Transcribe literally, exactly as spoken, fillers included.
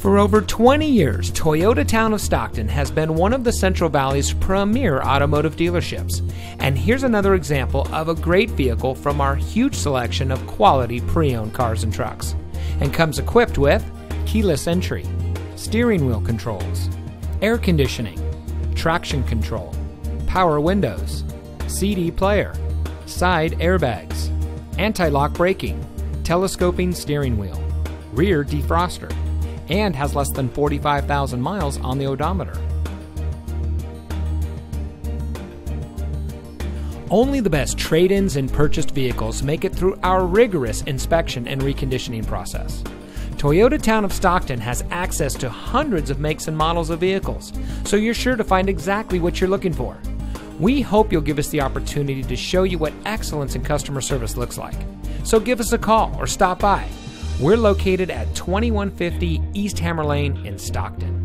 For over twenty years, Toyota Town of Stockton has been one of the Central Valley's premier automotive dealerships. And here's another example of a great vehicle from our huge selection of quality pre-owned cars and trucks. And comes equipped with keyless entry, steering wheel controls, air conditioning, traction control, power windows, C D player, side airbags, anti-lock braking, telescoping steering wheel, rear defroster, and has less than forty-five thousand miles on the odometer. Only the best trade-ins and purchased vehicles make it through our rigorous inspection and reconditioning process. Toyota Town of Stockton has access to hundreds of makes and models of vehicles, so you're sure to find exactly what you're looking for. We hope you'll give us the opportunity to show you what excellence in customer service looks like. So give us a call or stop by. We're located at twenty-one fifty East Hammer Lane in Stockton.